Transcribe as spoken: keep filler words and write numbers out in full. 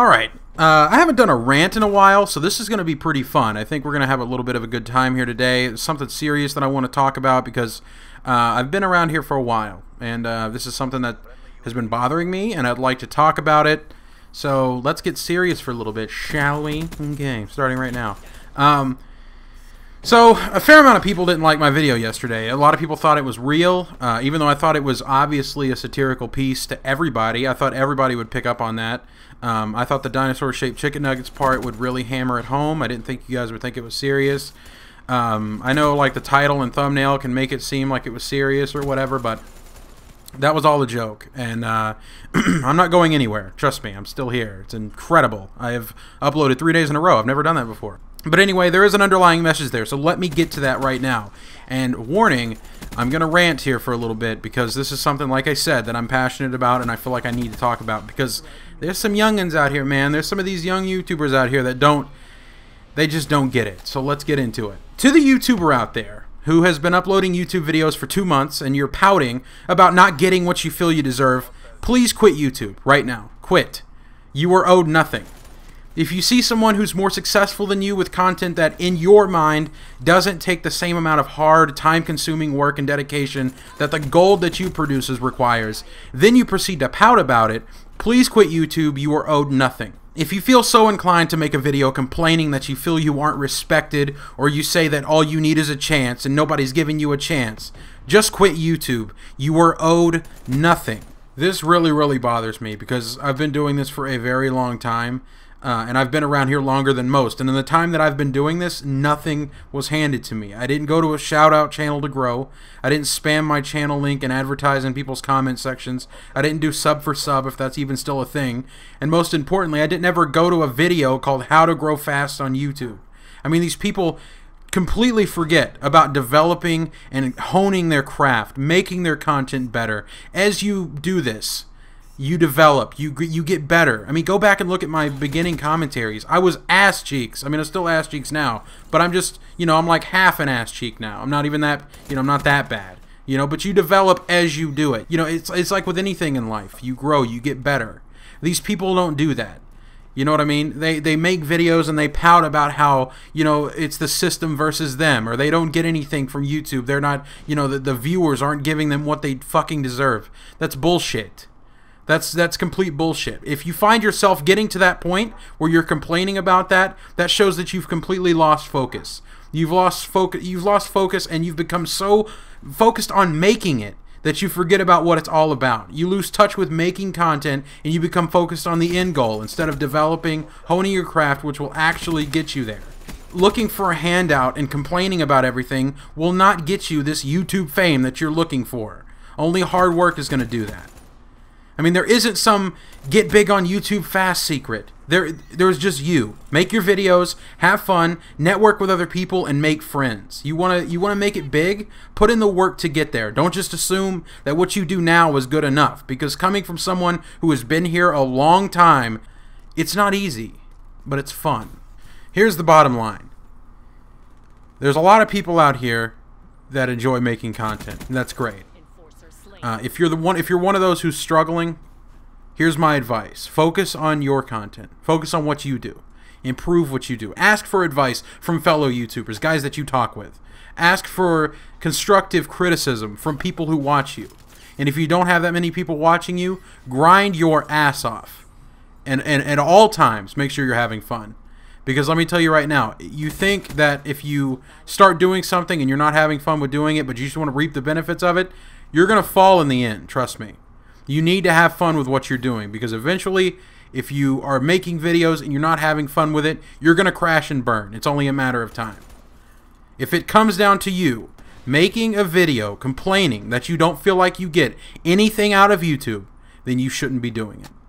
Alright, uh, I haven't done a rant in a while, so this is going to be pretty fun. I think we're going to have a little bit of a good time here today. It's something serious that I want to talk about because uh, I've been around here for a while, and uh, this is something that has been bothering me, and I'd like to talk about it. So let's get serious for a little bit, shall we? Okay, starting right now. Um, so a fair amount of people didn't like my video yesterday. A lot of people thought it was real, uh, even though I thought it was obviously a satirical piece to everybody. I thought everybody would pick up on that. Um, I thought the dinosaur-shaped chicken nuggets part would really hammer it home. I didn't think you guys would think it was serious. Um, I know, like, the title and thumbnail can make it seem like it was serious or whatever, but that was all a joke. And uh, I'm not going anywhere. Trust me, I'm still here. It's incredible. I have uploaded three days in a row. I've never done that before. But anyway, there is an underlying message there, so let me get to that right now. And warning, I'm going to rant here for a little bit because this is something, like I said, that I'm passionate about and I feel like I need to talk about because there's some young'uns out here, man. There's some of these young YouTubers out here that don't, they just don't get it. So let's get into it. To the YouTuber out there who has been uploading YouTube videos for two months and you're pouting about not getting what you feel you deserve, please quit YouTube right now. Quit. You are owed nothing. If you see someone who's more successful than you with content that, in your mind, doesn't take the same amount of hard, time-consuming work and dedication that the gold that you produce requires, then you proceed to pout about it, please quit YouTube. You are owed nothing. If you feel so inclined to make a video complaining that you feel you aren't respected, or you say that all you need is a chance and nobody's giving you a chance, just quit YouTube. You are owed nothing. This really, really bothers me because I've been doing this for a very long time. Uh, and I've been around here longer than most. And in the time that I've been doing this, nothing was handed to me. I didn't go to a shout-out channel to grow. I didn't spam my channel link and advertise in people's comment sections. I didn't do sub for sub, if that's even still a thing. And most importantly, I didn't ever go to a video called How to Grow Fast on YouTube. I mean, these people completely forget about developing and honing their craft, making their content better. As you do this, you develop, you you get better. I mean, go back and look at my beginning commentaries. I was ass cheeks. I mean, I'm still ass cheeks now, but I'm just, you know, I'm like half an ass cheek now. I'm not even that, you know, I'm not that bad. You know, but you develop as you do it. You know, it's it's like with anything in life. You grow, you get better. These people don't do that. You know what I mean? They they make videos and they pout about how, you know, it's the system versus them, or they don't get anything from YouTube. They're not, you know, the, the viewers aren't giving them what they fucking deserve. That's bullshit. That's that's complete bullshit. If you find yourself getting to that point where you're complaining about that, that shows that you've completely lost focus. You've lost focus. You've lost focus, and you've become so focused on making it that you forget about what it's all about. You lose touch with making content, and you become focused on the end goal instead of developing, honing your craft, which will actually get you there. Looking for a handout and complaining about everything will not get you this YouTube fame that you're looking for. Only hard work is going to do that. I mean, there isn't some get big on YouTube fast secret. There, there's just you. Make your videos, have fun, network with other people, and make friends. You wanna, you wanna make it big? Put in the work to get there. Don't just assume that what you do now is good enough. Because coming from someone who has been here a long time, it's not easy, but it's fun. Here's the bottom line. There's a lot of people out here that enjoy making content, and that's great. Uh, if you're the one, if you're one of those who's struggling, here's my advice. Focus on your content. Focus on what you do. Improve what you do. Ask for advice from fellow YouTubers, guys that you talk with. Ask for constructive criticism from people who watch you. And if you don't have that many people watching you, grind your ass off. And, and at all times, make sure you're having fun. Because let me tell you right now, you think that if you start doing something and you're not having fun with doing it, but you just want to reap the benefits of it, you're going to fall in the end, trust me. You need to have fun with what you're doing because eventually, if you are making videos and you're not having fun with it, you're going to crash and burn. It's only a matter of time. If it comes down to you making a video complaining that you don't feel like you get anything out of YouTube, then you shouldn't be doing it.